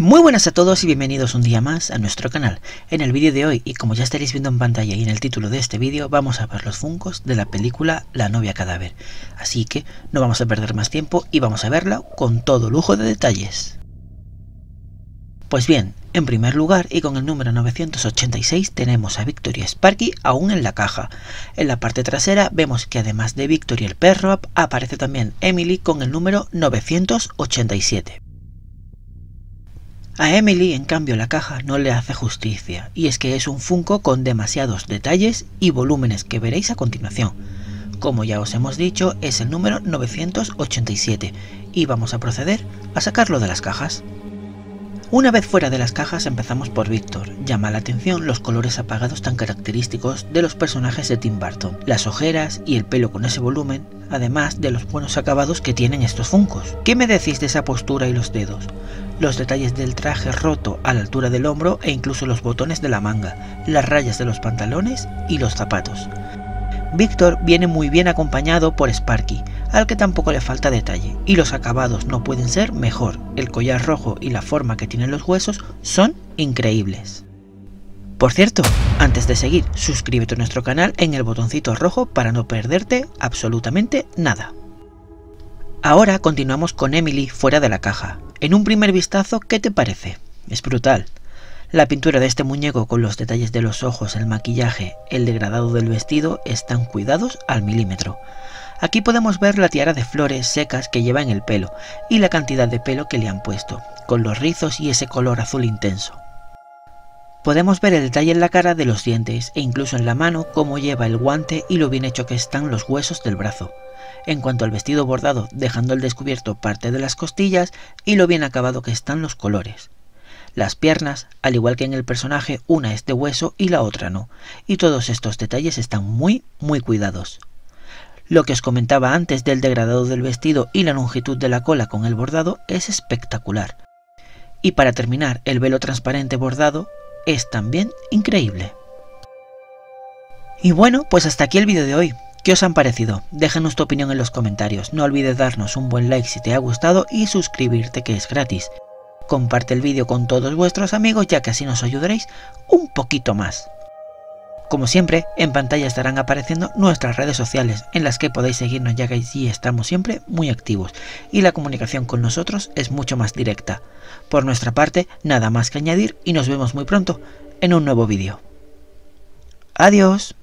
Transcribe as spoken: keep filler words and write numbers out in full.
Muy buenas a todos y bienvenidos un día más a nuestro canal. En el vídeo de hoy, y como ya estaréis viendo en pantalla y en el título de este vídeo, vamos a ver los Funkos de la película La Novia Cadáver. Así que no vamos a perder más tiempo y vamos a verla con todo lujo de detalles. Pues bien, en primer lugar y con el número novecientos ochenta y seis tenemos a Victor y Sparky aún en la caja. En la parte trasera vemos que además de Victor y el perro aparece también Emily con el número novecientos ochenta y siete. A Emily, en cambio, la caja no le hace justicia, y es que es un Funko con demasiados detalles y volúmenes que veréis a continuación. Como ya os hemos dicho, es el número novecientos ochenta y siete, y vamos a proceder a sacarlo de las cajas. Una vez fuera de las cajas empezamos por Victor. Llama la atención los colores apagados tan característicos de los personajes de Tim Burton, las ojeras y el pelo con ese volumen, además de los buenos acabados que tienen estos Funkos. ¿Qué me decís de esa postura y los dedos? Los detalles del traje roto a la altura del hombro e incluso los botones de la manga, las rayas de los pantalones y los zapatos. Victor viene muy bien acompañado por Sparky, al que tampoco le falta detalle, y los acabados no pueden ser mejor. El collar rojo y la forma que tienen los huesos son increíbles. Por cierto, antes de seguir, suscríbete a nuestro canal en el botoncito rojo para no perderte absolutamente nada. Ahora continuamos con Emily fuera de la caja. En un primer vistazo, ¿qué te parece? Es brutal. La pintura de este muñeco con los detalles de los ojos, el maquillaje, el degradado del vestido están cuidados al milímetro. Aquí podemos ver la tiara de flores secas que lleva en el pelo y la cantidad de pelo que le han puesto, con los rizos y ese color azul intenso. Podemos ver el detalle en la cara de los dientes e incluso en la mano cómo lleva el guante y lo bien hecho que están los huesos del brazo. En cuanto al vestido bordado, dejando al descubierto parte de las costillas y lo bien acabado que están los colores. Las piernas, al igual que en el personaje, una es de hueso y la otra no, y todos estos detalles están muy, muy cuidados. Lo que os comentaba antes del degradado del vestido y la longitud de la cola con el bordado es espectacular. Y para terminar, el velo transparente bordado es también increíble. Y bueno, pues hasta aquí el vídeo de hoy. ¿Qué os han parecido? Déjanos tu opinión en los comentarios, no olvides darnos un buen like si te ha gustado y suscribirte, que es gratis. Comparte el vídeo con todos vuestros amigos, ya que así nos ayudaréis un poquito más. Como siempre, en pantalla estarán apareciendo nuestras redes sociales, en las que podéis seguirnos, ya que allí estamos siempre muy activos y la comunicación con nosotros es mucho más directa. Por nuestra parte, nada más que añadir y nos vemos muy pronto en un nuevo vídeo. Adiós.